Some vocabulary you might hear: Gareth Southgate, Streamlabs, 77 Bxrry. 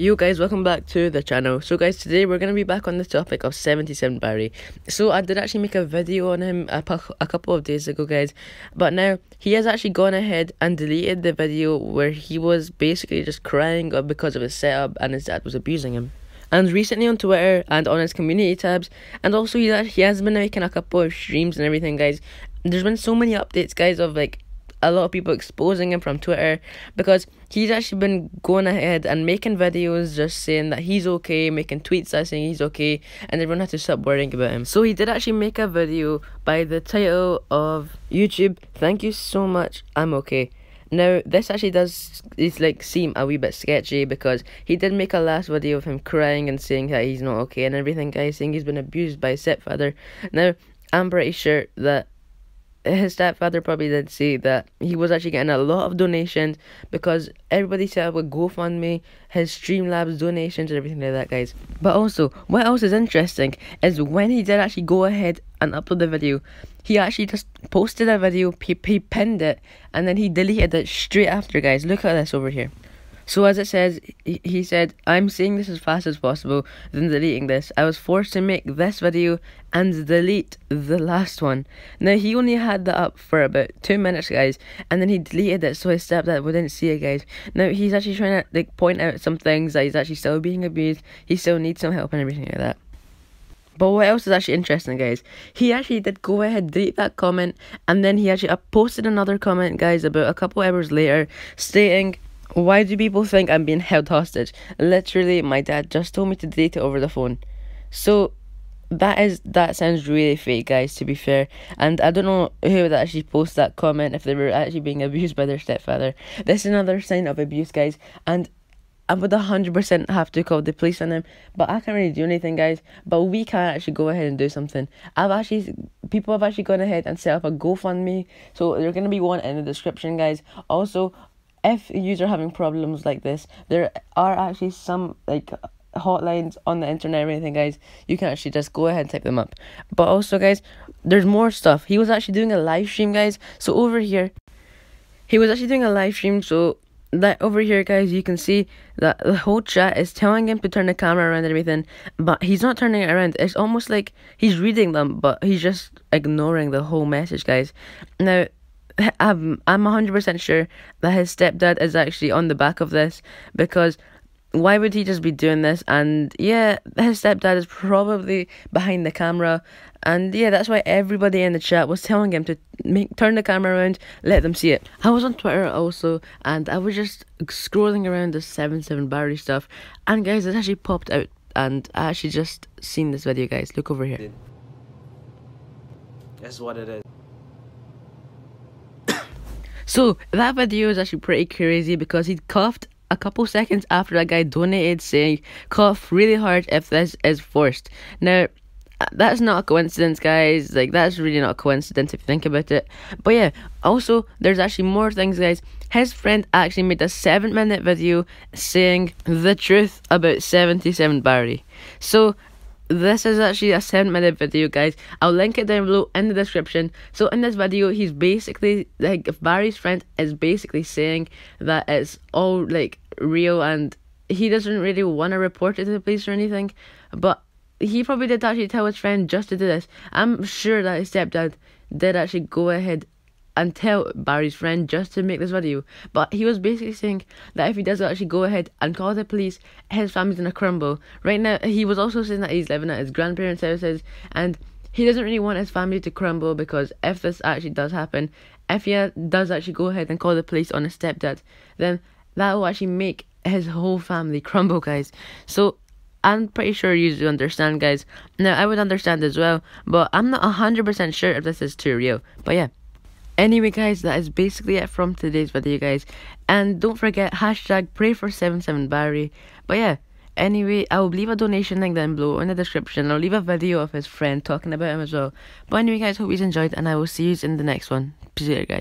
Yo guys, welcome back to the channel. So guys, today we're going to be back on the topic of 77 Bxrry. So I did actually make a video on him a couple of days ago guys, but now he has actually gone ahead and deleted the video where he was basically just crying because of his setup and his dad was abusing him. And recently on Twitter and on his community tabs, and also he has been making a couple of streams and everything guys. There's been so many updates guys of like a lot of people exposing him from Twitter, because he's actually been going ahead and making videos just saying that he's okay, making tweets that saying he's okay, and everyone had to stop worrying about him. So he did actually make a video by the title of "YouTube, thank you so much, I'm okay." Now this actually does seem a wee bit sketchy, because he did make a last video of him crying and saying that he's not okay and everything guys, saying he's been abused by his stepfather. Now I'm pretty sure that his stepfather probably did say that he was actually getting a lot of donations, because everybody set up a GoFundMe, his Streamlabs donations and everything like that guys. But also what else is interesting is when he did actually go ahead and upload the video, he actually just posted a video, he pinned it, and then he deleted it straight after guys. Look at this over here. So as it says, he said, "I'm saying this as fast as possible, then deleting this. I was forced to make this video and delete the last one." Now he only had that up for about 2 minutes guys, and then he deleted it so his stepdad wouldn't see it guys. Now he's actually trying to like point out some things that he's actually still being abused, he still needs some help and everything like that. But what else is actually interesting guys, he actually did go ahead, delete that comment, and then he actually posted another comment guys about a couple hours later stating, "Why do people think I'm being held hostage? Literally, my dad just told me to delete it over the phone." So that sounds really fake guys, to be fair, and I don't know who would actually post that comment if they were actually being abused by their stepfather. This is another sign of abuse guys, and I would 100% have to call the police on him, but I can't really do anything guys. But we can actually go ahead and do something. People have actually gone ahead and set up a GoFundMe, so there's going to be one in the description guys. Also, if you're having problems like this, there are actually some like hotlines on the internet and everything guys. You can actually just go ahead and type them up. But also guys, there's more stuff. He was actually doing a live stream guys. So over here, he was actually doing a live stream, so that over here guys, you can see that the whole chat is telling him to turn the camera around and everything, but he's not turning it around. It's almost like he's reading them, but he's just ignoring the whole message guys. Now I'm 100% sure that his stepdad is actually on the back of this, because why would he just be doing this? And yeah, his stepdad is probably behind the camera, and yeah, that's why everybody in the chat was telling him to turn the camera around, let them see it. I was on Twitter also, and I was just scrolling around the 77 Bxrry stuff, and guys, it actually popped out, and I actually just seen this video guys. Look over here. That's what it is. So that video is actually pretty crazy, because he coughed a couple seconds after that guy donated, saying, "Cough really hard if this is forced." Now that's not a coincidence guys, like that's really not a coincidence if you think about it. But yeah, also there's actually more things guys. His friend actually made a 7-minute video saying the truth about 77 Bxrry. So this is actually a 7-minute video guys. I'll link it down below in the description. So in this video, he's basically like, Bxrry's friend is basically saying that it's all like real, and he doesn't really want to report it to the police or anything, but he probably did actually tell his friend just to do this. I'm sure that his stepdad did actually go ahead and tell Bxrry's friend just to make this video, but he was basically saying that if he doesn't actually go ahead and call the police, his family's gonna crumble. Right now, he was also saying that he's living at his grandparents' houses, and he doesn't really want his family to crumble, because if this actually does happen, if he does actually go ahead and call the police on his stepdad, then that will actually make his whole family crumble guys. So I'm pretty sure you understand guys. Now I would understand as well, but I'm not 100% sure if this is too real. But yeah, anyway guys, that is basically it from today's video guys, and don't forget hashtag pray for 77 Bxrry. But yeah, anyway, I will leave a donation link down below in the description. I'll leave a video of his friend talking about him as well. But anyway guys, hope you enjoyed, and I will see you in the next one. Peace out guys.